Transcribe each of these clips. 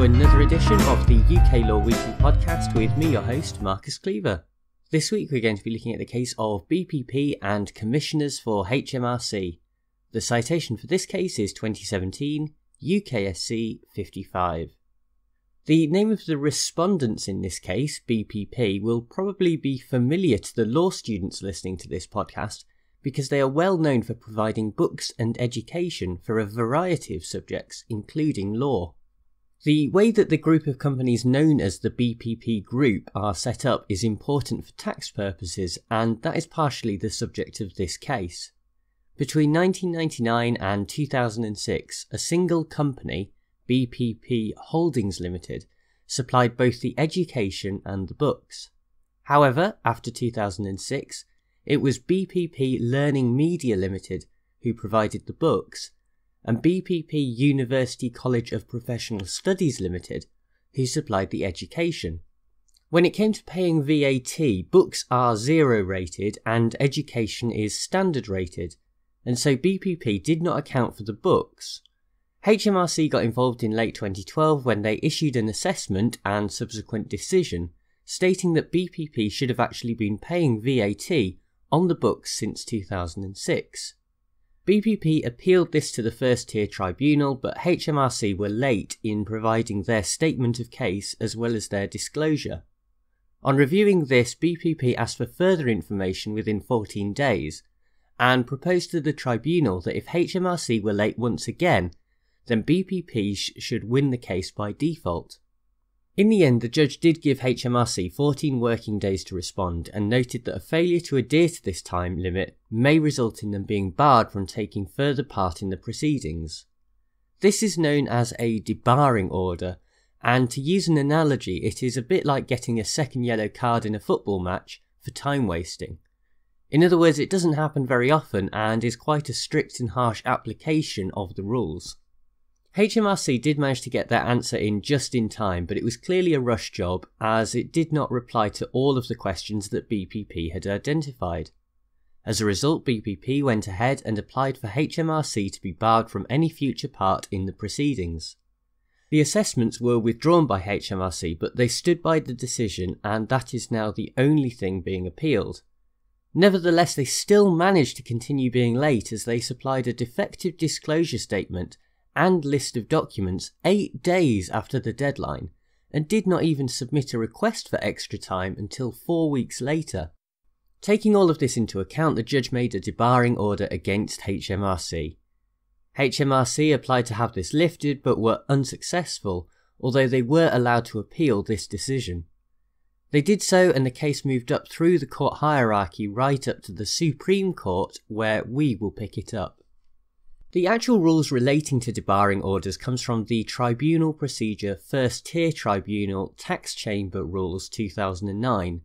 to another edition of the UK Law Weekly podcast with me, your host, Marcus Cleaver. This week we're going to be looking at the case of BPP and Commissioners for HMRC. The citation for this case is 2017 UKSC 55. The name of the respondents in this case, BPP, will probably be familiar to the law students listening to this podcast because they are well known for providing books and education for a variety of subjects, including law. The way that the group of companies known as the BPP Group are set up is important for tax purposes, and that is partially the subject of this case. Between 1999 and 2006, a single company, BPP Holdings Limited, supplied both the education and the books. However, after 2006, it was BPP Learning Media Limited who provided the books, and BPP University College of Professional Studies Limited who supplied the education. When it came to paying VAT, books are zero rated and education is standard rated, and so BPP did not account for the books. HMRC got involved in late 2012 when they issued an assessment and subsequent decision stating that BPP should have actually been paying VAT on the books since 2006. BPP appealed this to the First-tier Tribunal, but HMRC were late in providing their statement of case as well as their disclosure. On reviewing this, BPP asked for further information within 14 days and proposed to the Tribunal that if HMRC were late once again, then BPP should win the case by default. In the end, the judge did give HMRC 14 working days to respond and noted that a failure to adhere to this time limit may result in them being barred from taking further part in the proceedings. This is known as a debarring order, and to use an analogy, it is a bit like getting a second yellow card in a football match for time wasting. In other words, it doesn't happen very often and is quite a strict and harsh application of the rules. HMRC did manage to get their answer in just in time, but it was clearly a rush job as it did not reply to all of the questions that BPP had identified. As a result, BPP went ahead and applied for HMRC to be barred from any future part in the proceedings. The assessments were withdrawn by HMRC, but they stood by the decision, and that is now the only thing being appealed. Nevertheless, they still managed to continue being late as they supplied a defective disclosure statement and list of documents 8 days after the deadline, and did not even submit a request for extra time until 4 weeks later. Taking all of this into account, the judge made a debarring order against HMRC. HMRC applied to have this lifted but were unsuccessful, although they were allowed to appeal this decision. They did so, and the case moved up through the court hierarchy right up to the Supreme Court, where we will pick it up. The actual rules relating to debarring orders comes from the Tribunal Procedure First Tier Tribunal Tax Chamber Rules 2009,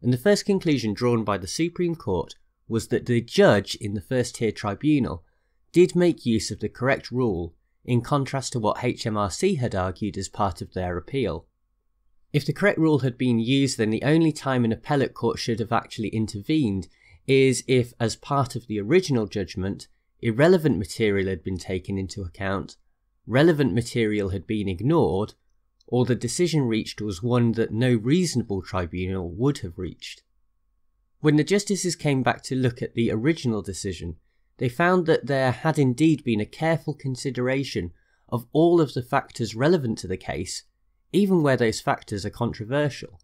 and the first conclusion drawn by the Supreme Court was that the judge in the First Tier Tribunal did make use of the correct rule, in contrast to what HMRC had argued as part of their appeal. If the correct rule had been used, then the only time an appellate court should have actually intervened is if, as part of the original judgment, irrelevant material had been taken into account, relevant material had been ignored, or the decision reached was one that no reasonable tribunal would have reached. When the justices came back to look at the original decision, they found that there had indeed been a careful consideration of all of the factors relevant to the case, even where those factors are controversial.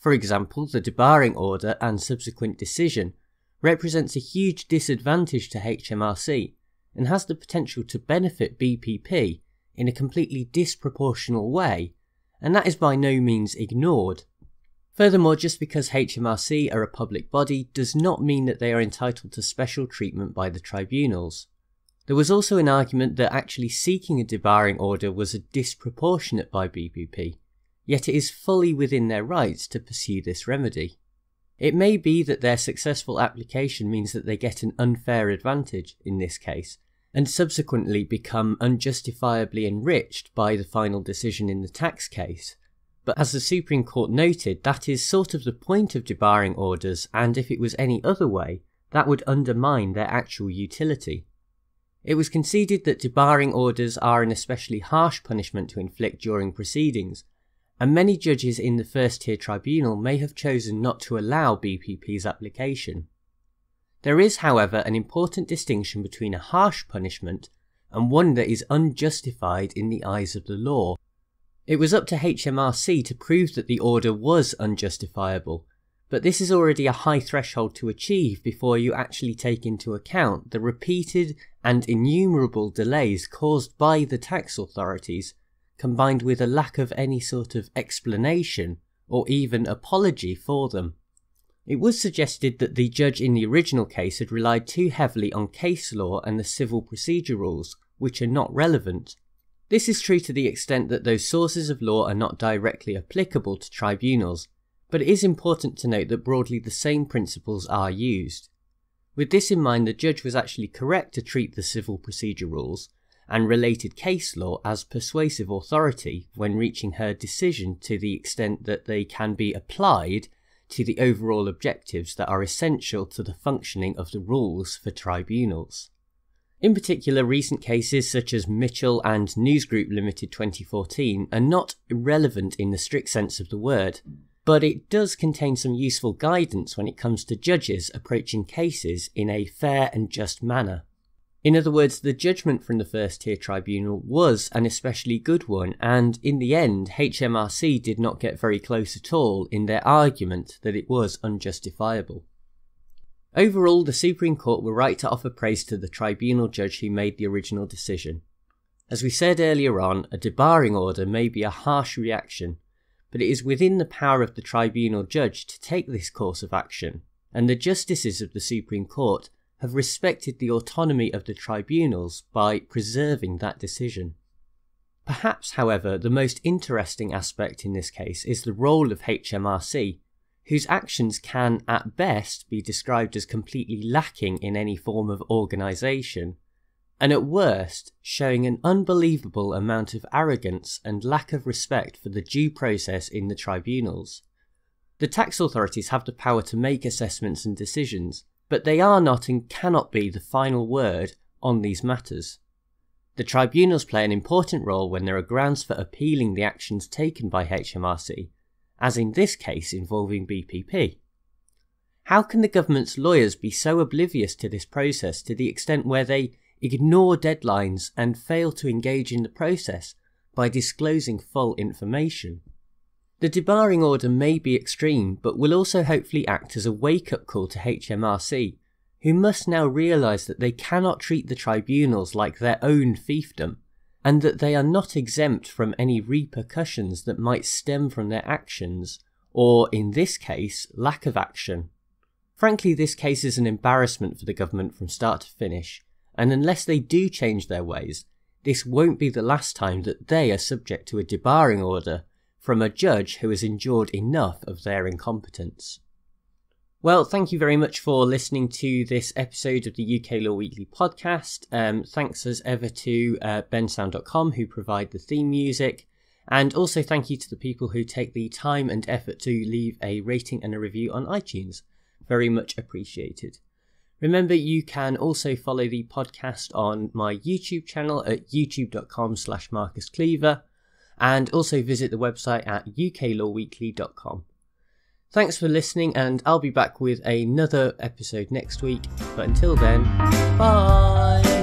For example, the debarring order and subsequent decision represents a huge disadvantage to HMRC and has the potential to benefit BPP in a completely disproportional way, and that is by no means ignored. Furthermore, just because HMRC are a public body does not mean that they are entitled to special treatment by the tribunals. There was also an argument that actually seeking a debarring order was disproportionate by BPP, yet it is fully within their rights to pursue this remedy. It may be that their successful application means that they get an unfair advantage in this case, and subsequently become unjustifiably enriched by the final decision in the tax case. But as the Supreme Court noted, that is sort of the point of debarring orders, and if it was any other way, that would undermine their actual utility. It was conceded that debarring orders are an especially harsh punishment to inflict during proceedings, and many judges in the First-tier Tribunal may have chosen not to allow BPP's application. There is, however, an important distinction between a harsh punishment and one that is unjustified in the eyes of the law. It was up to HMRC to prove that the order was unjustifiable, but this is already a high threshold to achieve before you actually take into account the repeated and innumerable delays caused by the tax authorities, combined with a lack of any sort of explanation or even apology for them. It was suggested that the judge in the original case had relied too heavily on case law and the civil procedure rules, which are not relevant. This is true to the extent that those sources of law are not directly applicable to tribunals, but it is important to note that broadly the same principles are used. With this in mind, the judge was actually correct to treat the civil procedure rules and related case law as persuasive authority when reaching her decision, to the extent that they can be applied to the overall objectives that are essential to the functioning of the rules for tribunals. In particular, recent cases such as Mitchell and News Group Limited 2014 are not irrelevant in the strict sense of the word, but it does contain some useful guidance when it comes to judges approaching cases in a fair and just manner. In other words, the judgment from the First-tier Tribunal was an especially good one, and in the end, HMRC did not get very close at all in their argument that it was unjustifiable. Overall, the Supreme Court were right to offer praise to the tribunal judge who made the original decision. As we said earlier on, a debarring order may be a harsh reaction, but it is within the power of the tribunal judge to take this course of action, and the justices of the Supreme Court have respected the autonomy of the tribunals by preserving that decision. Perhaps, however, the most interesting aspect in this case is the role of HMRC, whose actions can, at best, be described as completely lacking in any form of organisation, and at worst, showing an unbelievable amount of arrogance and lack of respect for the due process in the tribunals. The tax authorities have the power to make assessments and decisions, but they are not and cannot be the final word on these matters. The tribunals play an important role when there are grounds for appealing the actions taken by HMRC, as in this case involving BPP. How can the government's lawyers be so oblivious to this process to the extent where they ignore deadlines and fail to engage in the process by disclosing full information? The debarring order may be extreme, but will also hopefully act as a wake-up call to HMRC, who must now realise that they cannot treat the tribunals like their own fiefdom, and that they are not exempt from any repercussions that might stem from their actions, or in this case, lack of action. Frankly, this case is an embarrassment for the government from start to finish, and unless they do change their ways, this won't be the last time that they are subject to a debarring order from a judge who has endured enough of their incompetence. Well, thank you very much for listening to this episode of the UK Law Weekly podcast. Thanks as ever to bensound.com, who provide the theme music. And also thank you to the people who take the time and effort to leave a rating and a review on iTunes. Very much appreciated. Remember, you can also follow the podcast on my YouTube channel at youtube.com/Marcus Cleaver, and also visit the website at uklawweekly.com. Thanks for listening, and I'll be back with another episode next week. But until then, bye!